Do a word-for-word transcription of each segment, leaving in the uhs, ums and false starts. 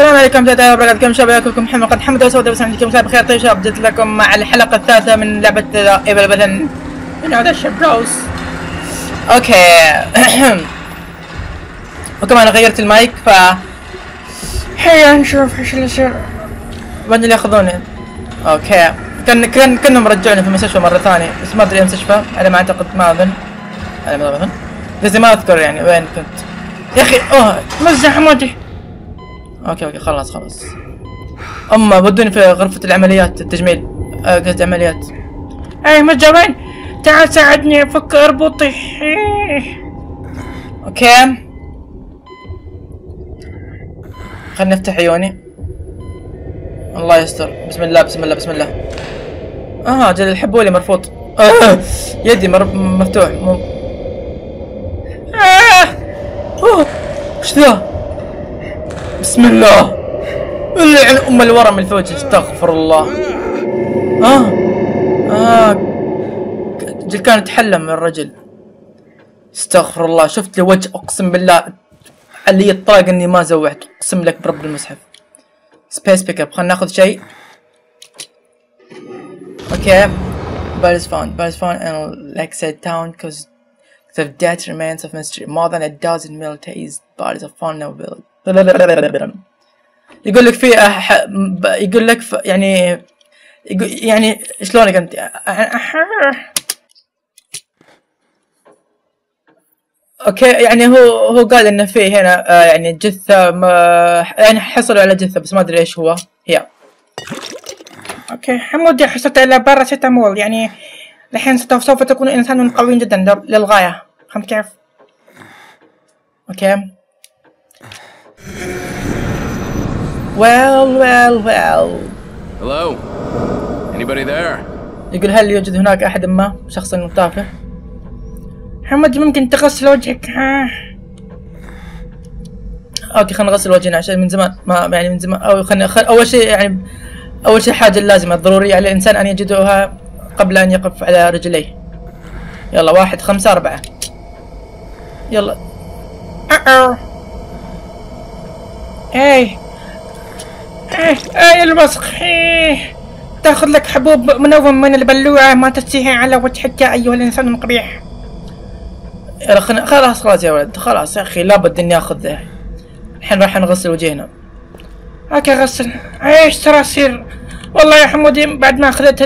السلام عليكم ورحمة الله وبركاته. كم شباب كلكم محمد قد حمد وسود بس عندكم شباب بخير. طيب شباب جيت لكم مع الحلقة الثالثة من لعبة The Evil Within. من هذا الشاب راوس. اوكي. وكمان غيرت المايك ف هيا نشوف ايش اللي صار. وين اللي ياخذوني؟ اوكي. كان كان كانهم رجعوني في المستشفى مرة ثانية بس ما ادري اي مستشفى، انا ما اعتقد ما اظن. انا ما اظن. لازم ما اذكر يعني وين كنت. يا اخي اوه مزح حمودي. اوكي اوكي خلاص خلاص. اما ودوني في غرفة العمليات التجميل، قصدي عمليات. اي مجرين تعال ساعدني افك اربطي. اوكي خليني افتح عيوني. الله يستر. بسم الله بسم الله بسم الله. اه جل الحبولي مرفوض. آه. يدي مر... مفتوح. مو... آه. اوه ايش ذا؟ بسم الله اللي عن ام الورم اللي في وجهي استغفر الله. اه اه كان يتحلم من الرجل استغفر الله. شفت لي وجه اقسم بالله اللي الطاق اني ما زوعت اقسم لك برب المصحف. سبيس بيك اب خلينا ناخذ شيء. اوكي باريس فاوند باريس فاوند ان لاكسيد تاون كوز the dead remains of mystery more than a dozen militaries bodies of found now built. يقول لك في أح... يقول لك ف... يعني يعني شلونك انت أح... اوكي يعني هو هو قال انه في هنا آه يعني جثه ما... يعني حصلوا على جثه بس ما ادري ايش هو هي. اوكي حمودي حصلت على باراسيتامول يعني الحين سوف تكون انسان قوي جدا للغايه فهمت كيف؟ اوكي Well, well, well. Hello. Anybody there? يقول هل يوجد هناك أحد ما شخص تافه؟ محمد ممكن تغسل وجهك. أوكي خلنا نغسل وجهنا عشان من زمان ما يعني من زمان أو خلنا خل... أول شيء يعني أول شيء حاجة لازمة ضرورية على الإنسان أن يجدها قبل أن يقف على رجليه. يلا واحد خمسة أربعة. يلا. أه. ايه ايه ايه الوسخ ايه تاخذ لك حبوب منوم من البلوعة ما تسيها على وجهك يا ايها الانسان المقبيح. خلاص خلاص يا ولد خلاص يا اخي لابد اني اخذ. الحين راح نغسل وجهنا. اوكي غسل. ايش صراصير والله يا حمودي بعد ما اخذت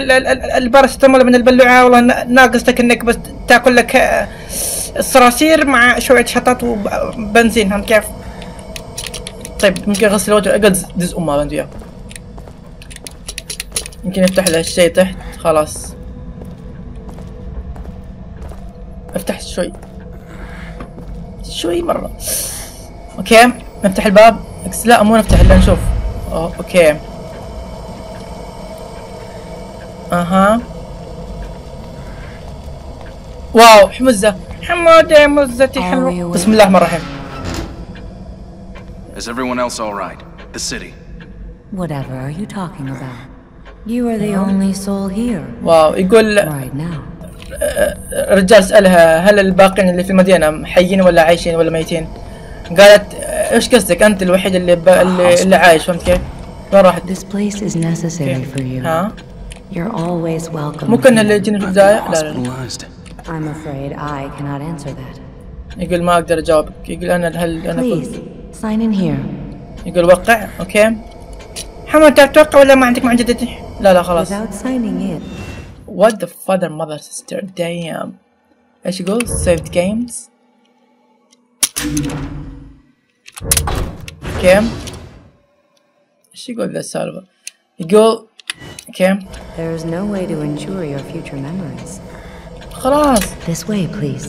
الباراسيتامول من البلوعة والله ناقصتك انك بس تاكل لك الصراصير مع شوية شطات وبنزين هم كيف. طيب ممكن اغسل وجهي اقعد دز امها بنت وياه. يمكن يفتح له الشي تحت خلاص. افتح شوي شوي مرة. اوكي نفتح الباب لا مو نفتح الا نشوف. أوه. اوكي اها واو حمزة حمودة مزتي حلوة. بسم الله الرحمن الرحيم. Is everyone else all right? The city. Whatever are you talking about? You are the only soul here. Wow. يقول رجال سألها هل الباقين اللي في المدينة حيين ولا عايشين ولا ميتين؟ قالت إيش قصدك أنت الوحيد اللي اللي عايش فهمت كيف؟ راحت. This place is necessary for you. ها؟ You're always welcome. ممكن اللي يجينا في البداية؟ لا لا. I'm afraid I cannot answer that. يقول ما أقدر أجاوبك. يقول أنا هل أنا كنت sign in here. يقول وقع. اوكي حمد تتوقع ولا ما عندك معجزتي؟ لا لا خلاص. What the father mother sister damn. ايش يقول saved games. اوكي ايش يقول ذا السالفة؟ يقول اوكي there is no way to ensure your future memories. خلاص this way please.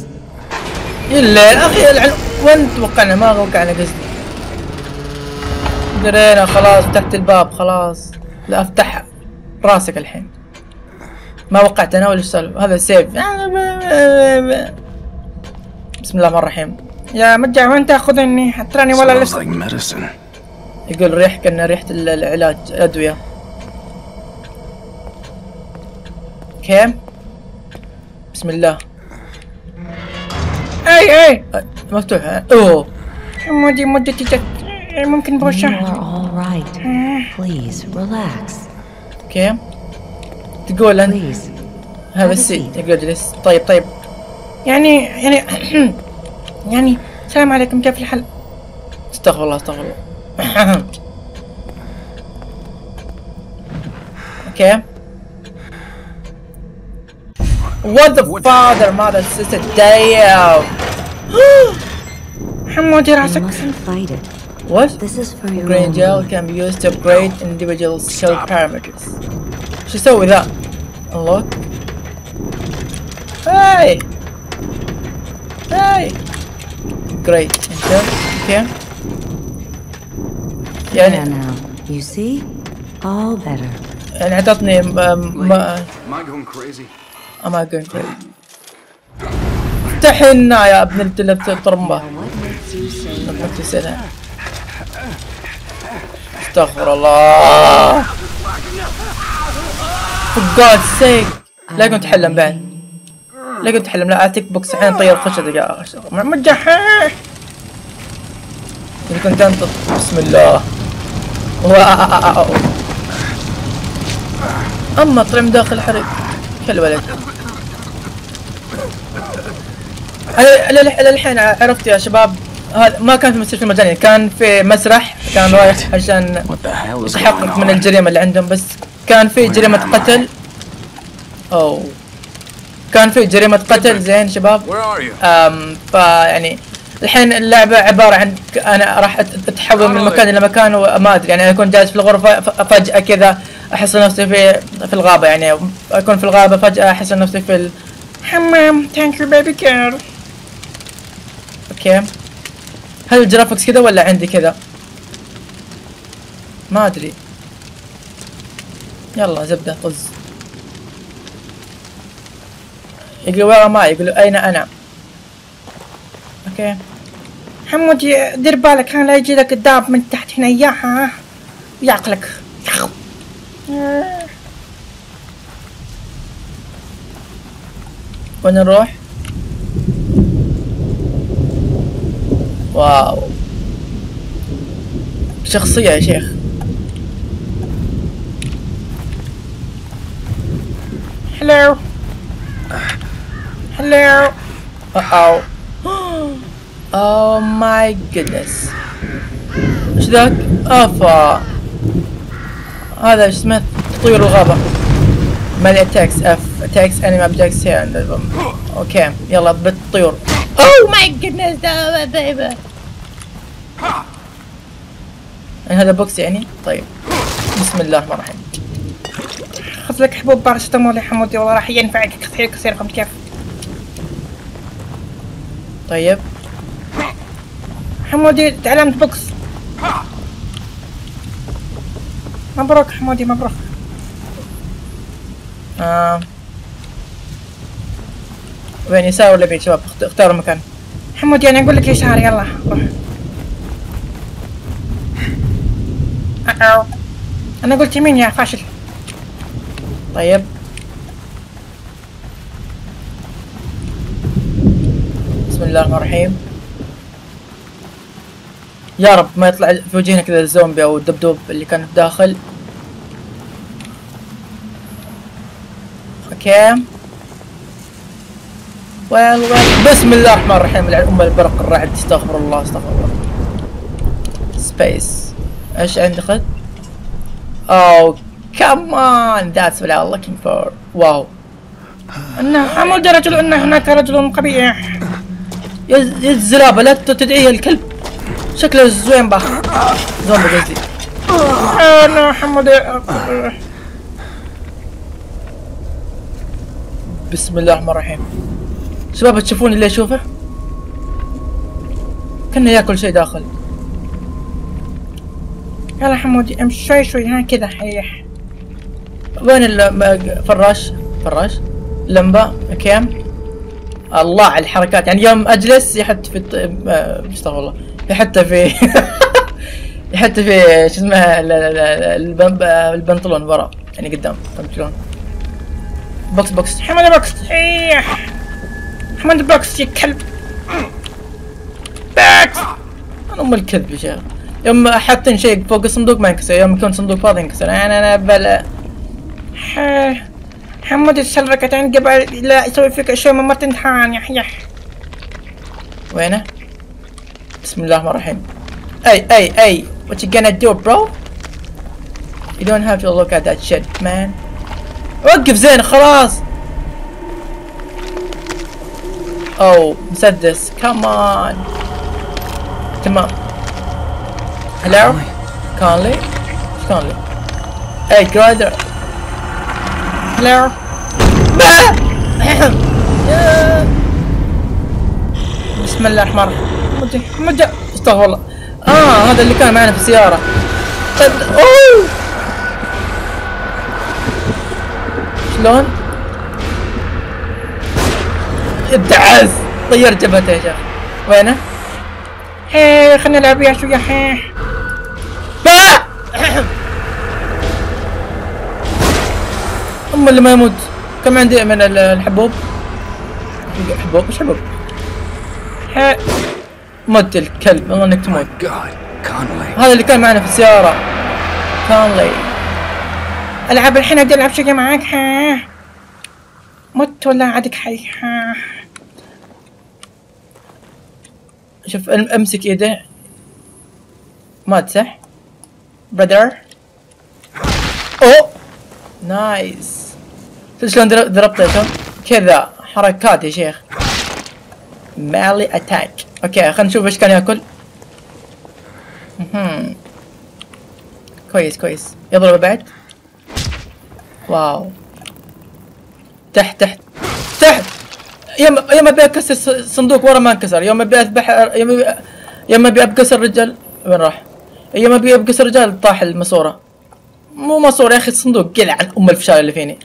الا الاخي العلم وين توقعنا ما توقعنا قصدي. درينا خلاص فتحت الباب خلاص. لا افتح راسك الحين. ما وقعت انا ولا سالب هذا سيف. بسم الله الرحمن الرحيم. يا متجع وين تاخذني حتراني ولا لسه. يقول ريح كنا ريحة العلاج الادوية. اوكي بسم الله. اي اي مفتوح. اوه حمودي مدتي جت. ممكن بوشحك. اوكي تقول انت هذا السي تقول اجلس. طيب طيب يعني يعني يعني السلام عليكم كيف الحل؟ استغفر الله استغفر الله. اوكي What the father mother sister damn. حمودي راسك. What? Green gel can be used to upgrade individual skill parameters. شو يسوي ذا؟ Unlock. Hey. Hey. Great. Enter. Okay. يعني. You see? All better. يعني عطتني ما. أما أقول افتحي لنا يا ابن الترمبة. استغفر الله. For God's sake. لا كنت أحلم بعد. لا كنت أحلم. لا أعطيك بوكس الحين طير خش دقيقة. ما تجحش. إذا كنت أنت بسم الله. واو. أما طلع من داخل الحريق. حلو ولد. انا الحين عرفت يا شباب هذا ما كان في مستشفى مجاني، كان في مسرح، كان رايح عشان يتحقق من الجريمه اللي عندهم، بس كان في جريمه قتل. او كان في جريمه قتل زين شباب. امم فيعني الحين اللعبه عباره عن انا راح اتحول من مكان الى مكان وما ادري، يعني انا اكون جالس في الغرفه فجاه كذا احس نفسي في في الغابه، يعني اكون في الغابه فجاه احس نفسي في ال... حمام. ثانك يو بيبي كير. اوكي هل الجرافكس كذا ولا عندي كذا؟ ما ادري. يلا زبده طز. يقولوا وين ما يقولوا اين انا. اوكي حمودي دير بالك كان لا يجي لك الداب من تحت هنا اياها يعقلك. وين نروح؟ واو شخصية يا شيخ. هلو هلو. اوه اوه ماي جودنس. ايش ذاك؟ افا هذا ايش اسمه؟ تطير الغابة. مالي اتاكس اف اتاكس انمي ابجكتس هير اند ذم. اوكي يلا بالطيور. اوه ماي جودنس ذا بيبي. هذا بوكس يعني؟ طيب بسم الله الرحمن الرحيم. خذ لك حبوب باراسيتامول يا حمودي والله راح ينفعك كثير كثير. فهمت كيف؟ طيب حمودي تعلمت بوكس. مبروك حمودي مبروك. آه. وين يسار ولا بيت شباب؟ اختاروا مكان. حمودي انا اقول لك يسار يلا روح. أو. انا قلت يمين يا فاشل. طيب بسم الله الرحمن الرحيم. يا رب ما يطلع في وجهنا كذا الزومبي او الدبدوب اللي كان داخل. اوكي ويل ويل بسم الله الرحمن الرحيم. الام البرق الرعد. استغفر الله استغفر الله. سبيس ايش عندي خد؟ اوه كمان ذاتس وات اي لوكينج فور. واو حمودي رجل ان هناك رجل قبيح. يا الزرابه لا تدعيه الكلب شكله زوينبا زومبي قصدي. انا حمودي بسم الله الرحمن الرحيم. شباب تشوفون اللي اشوفه؟ كنا ياكل شيء داخل. يلا حمودي امشي شوي شوي ها كذا حيح. وين الفراش؟ فراش؟ لمبة. اوكي الله على الحركات، يعني يوم اجلس يحط في استغفر الله يحط في يحط في شو اسمه البنطلون ورا يعني قدام. فهمت شلون؟ بوكس بوكس حمد بوكس. ايه حمد بوكس يا كلب. بوكس انا ام الكلب يا شيخ. يوم حاطين شيء فوق الصندوق ما ينكسر، يوم يكون صندوق فاضي ينكسر. يعني انا بلا محمد السلفة كانت عند قبل لا يسوي فيك اشياء ما تنتحان يح يح. وينه؟ بسم الله الرحمن الرحيم. اي اي اي what you gonna do bro? You don't have to look at that shit man. وقف زين خلاص. اوه مسدس كمان تمام. هلو كونلي ايش كونلي؟ اي جرايدر هلو بسم الله الرحمن الرحيم. مجا استغفر الله. اه هذا اللي كان معنا في السيارة. اوه شلون؟ ادعس طير جبهته يا شيخ. وينه؟ هيه خلينا نلعب وياه شوية. هيه أم اللي ما يموت. كم عندي من الحبوب؟ حبوب مش حبوب. هيه مت الكلب والله انك تموت. هذا اللي كان معنا في السيارة كونلي. العب الحين ابدي العب شوية معاك. هيه مت ولا عادك حي؟ ها شوف امسك ايده مات صح؟ برادر اوه نايس. شوف شلون ضربته كذا حركات يا شيخ. مالي اتاك. اوكي خلينا نشوف ايش كان ياكل. اها كويس كويس. يضرب بعد. واو تحت تحت تحت. يوم يوم ابي اكسر الصندوق ورا ما انكسر. يوم ابي اذبح يوم ابي يوم ابي ابكسر الرجال وين راح؟ يوم ابي ابكسر الرجال طاح الماسوره. مو ماسوره يا اخي الصندوق. قلع عن ام الفشار اللي فيني.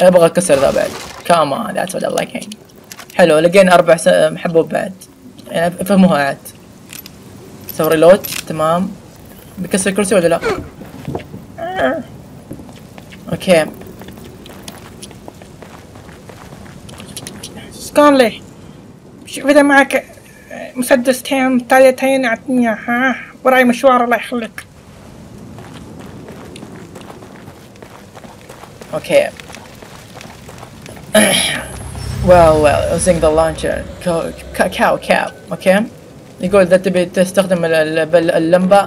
ابغى اكسر ذا بعد. كمان ذاتس وات اي لايكينج. حلو لقينا اربع حبوب بعد. يعني فهموها عاد. سوي ريلود تمام. بكسر الكرسي ولا لا؟ اوكي كونلي شوف اذا معك مسدستين ثالثين اعطني اياها. وراي مشوار الله يخليك. اوكي واو واو using the launcher كاو كاو. اوكي يقول اذا تبي تستخدم اللمبه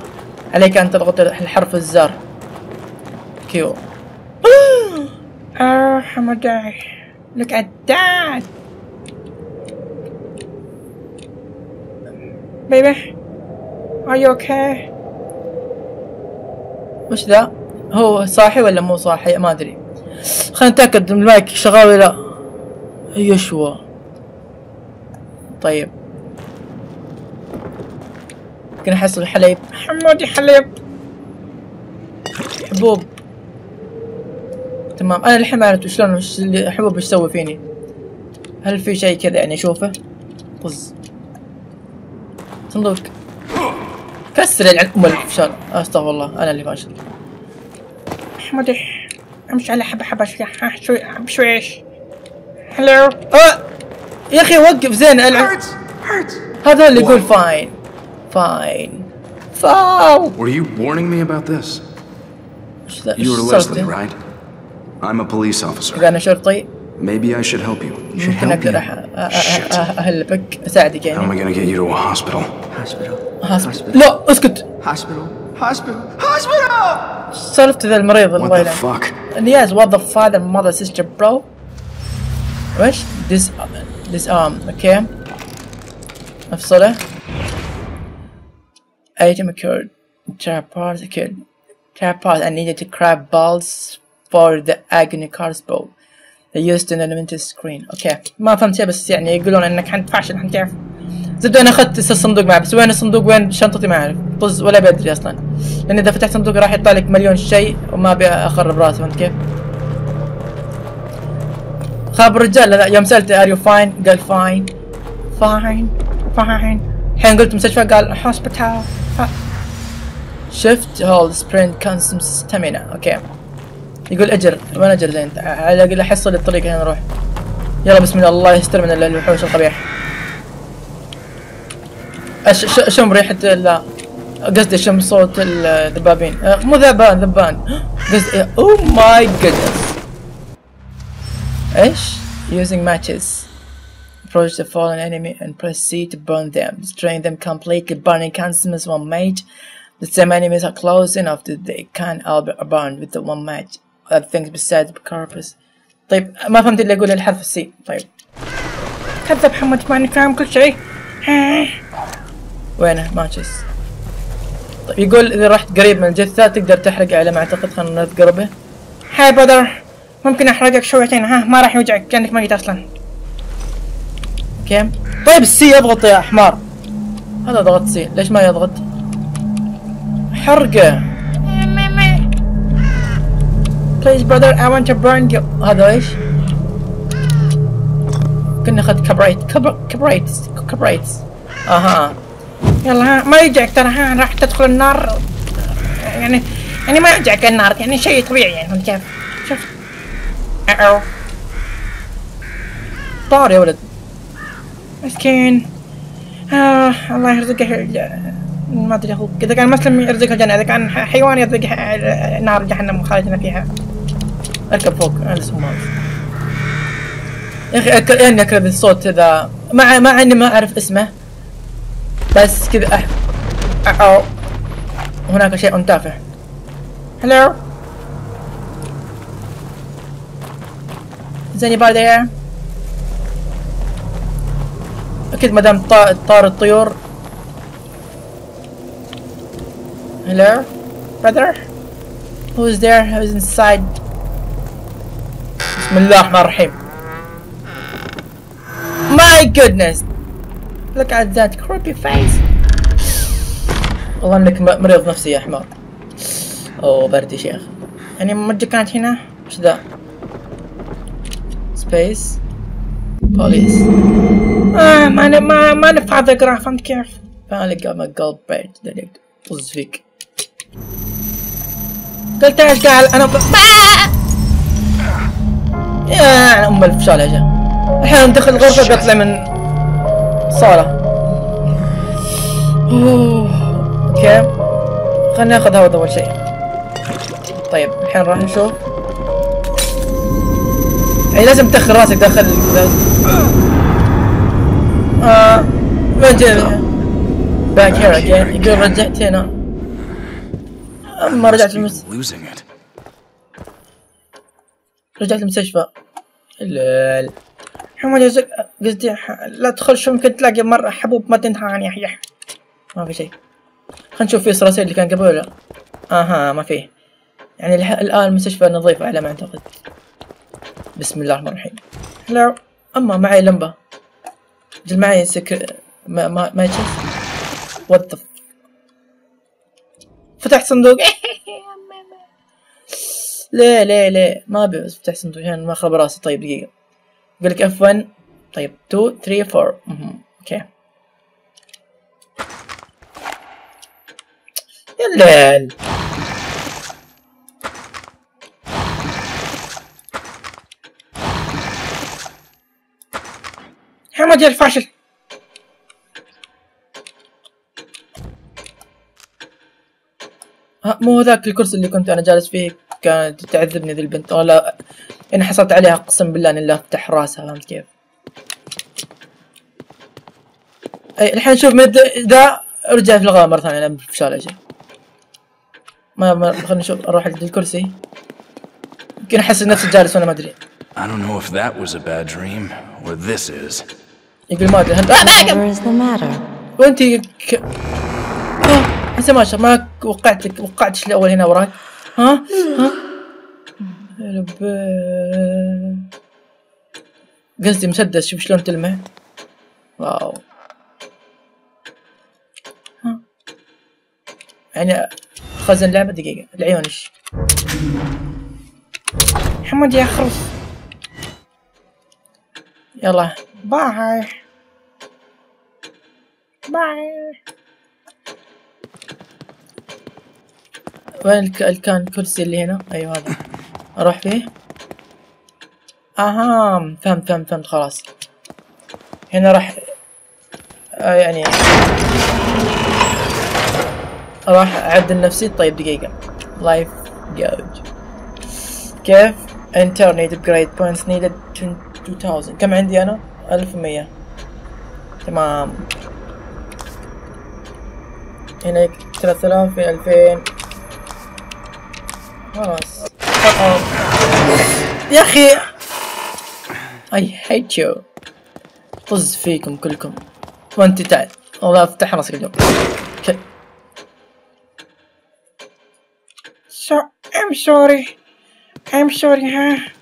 عليك ان تضغط الحرف الزر كيو. اه حمداي look at that بيبي are you okay؟ وش ذا؟ هو صاحي ولا مو صاحي؟ ما ادري. خلينا نتاكد من المايك شغال ولا لا. يشوى طيب يمكن احصل حليب. حمودي حليب حبوب تمام. انا الحين ما عرفت شلون وش الحبوب ايش تسوي فيني. هل في شيء كذا يعني اشوفه؟ طز صندوق كسر العلم والفشل. استغفر الله انا اللي فاشل. احمد امشي على حبه حبه شوي شوي شوي. هلو اه يا اخي وقف زين العب. هذا اللي يقول فاين فاين فاو. Were you warning me about this? You were Leslie, right? I'm a police officer. انا شرطي. Maybe I should help you. Should help you. Shit. أهلبك أساعدك يعني. How am I gonna get you to a hospital? Hospital. Hospital. لا اسكت. Hospital. Hospital. Hospital. سالفة ذا المريض الله يلعنه. What the fuck? Yes, what the father, mother, sister, bro. وش؟ This, this arm. Okay. أفصله. Item occurred. Trap parts occurred. Trap parts. I needed to grab balls for the agony crossbow. They used an elementary screen. اوكي ما فهمت شيء بس يعني يقولون انك انت فاشل انت تعرف. زبده انا اخذت الصندوق معي بس وين الصندوق وين شنطتي ما اعرف. طز ولا بدري اصلا لان اذا فتحت صندوق راح يطلع لك مليون شيء وما ابي اخرب راسي فهمت كيف؟ خاب الرجال. لا يوم سالته ار يو فاين قال فاين فاين فاين. الحين قلت مستشفى قال هوسبيتال. شفت هول سبرنت كونسيوم ستامينا. اوكي يقول اجر وين اجر زين على الاقل احصل الطريق هنا نروح. يلا بسم الله الله يستر من الوحوش القبيح. اشم ريحة ال قصدي شم صوت الذبابين، مو ذبان ذبان قصدي. او ماي جودنس. ايش؟ using matches. Approach the fallen enemy and press C to burn them. Destroying them completely. Burning consumes one match. The same enemies are close enough that they can all be burned with the one match. Other things besides the corpus. طيب ما فهمت اللي أقول الحرف سي. طيب كذب حمد ماني فاهم كل شيء. وينه ماتشز؟ طيب يقول إذا رحت قريب من الجثة تقدر تحرق على ما أعتقد. خلنا نقربه. هاي بدر ممكن أحرقك شويتين ها ما راح يوجعك كأنك ميت أصلا. اوكي طيب السي يضغط يا حمار. هذا ضغط سي ليش ما يضغط؟ حرقه. Please brother I want to burn you. هذا ايش؟ كنا اخذت كبريت كبريت كبريت. اها يلا ها ما يوجعك ترى ها راح تدخل النار يعني يعني ما يوجعك النار يعني شيء طبيعي يعني فهمت كيف؟ شوف ااو طار يا ولد مسكين. آه الله يرزقه ما ادري اخوك اذا كان مسلم يرزقه الجنه اذا كان حيوان يرزقه نار جهنم وخالدنا فيها. اركب فوق انس وماز يا اخي كاني اكره الصوت ذا مع مع اني ما اعرف اسمه بس كذا احب. او هناك شيء تافه. هلو is anybody there؟ اكيد ما دام طار الطيور. Hello brother who's there who's inside. بسم الله الرحمن الرحيم. My goodness look at that creepy face. والله انك مريض نفسي يا حمار. اوه برد يا شيخ يعني مرتي كانت هنا. وش ذا؟ سبيس بوليس. اه ما انا ما ما نفع اقرا فهمت كيف؟ فالك قلب بعد ذلك طز فيك. قلت ايش قال انا ب... يا ام الفشل يا شيخ. الحين ندخل الغرفه بيطلع من صاله. اوه اوكي خلينا ناخذ هذا اول شيء. طيب الحين راح نشوف. يعني لازم تدخل راسك داخل. آه رجع باك هير اجين. يقول رجعت هنا ما رجعت المستشفى. رجعت المستشفى لا حمد يزق قصدي لا تدخل شو ممكن تلاقي مرة حبوب ما تنتهى عن يحيح. ما في شيء خلينا نشوف في صراصير اللي كان قبل ولا. اها ما فيه يعني الآن المستشفى نظيفة على ما أعتقد. بسم الله الرحمن الرحيم. لا أما معي لمبة جل معي سك ما ما ما يشوف. وات ذا فتحت صندوق. ليه ليه ليه ما ابي افتح صندوق عشان ما اخرب راسي. طيب دقيقة يقول لك اف واحد طيب اثنين ثلاثة أربعة. اوكي يلا حمد يا الفاشل. مو هذاك الكرسي اللي كنت انا جالس فيه كانت تعذبني ذي البنت. أو لا انا حصلت عليها اقسم بالله اني لا افتح راسها فهمت كيف؟ اي الحين شوف من ذا رجع في الغابة مرة ثانية. انا فشال اجي ما ما خلينا نشوف. اروح عند الكرسي يمكن احس نفسي جالس وانا ما ادري. I don't know if that was a bad dream or this is. يقول ما ادري وانت ك... انت ما شاء ما وقعتك وقعتش الاول هنا وراك. ها ها قصدي مسدس. شوف شلون تلمع. واو ها يعني خزن لعبه دقيقه العيونش. حمد يا خرف يلا باي باي. وين كان الكرسي اللي هنا؟ ايوه هذا اروح فيه. اها فهمت فهمت فهمت خلاص هنا راح. آه يعني راح اعدل نفسي. طيب دقيقة لايف جاج كيف انتر نيدد جريد بوينتس نيدد ألفين. كم عندي انا؟ ألف ومية. تمام هنا ثلاثة آلاف في ألفين خلاص. يا اخي اي هيت يو، طز فيكم كلكم وانت تعال والله افتح راسك اليوم. So I'm sorry I'm sorry ها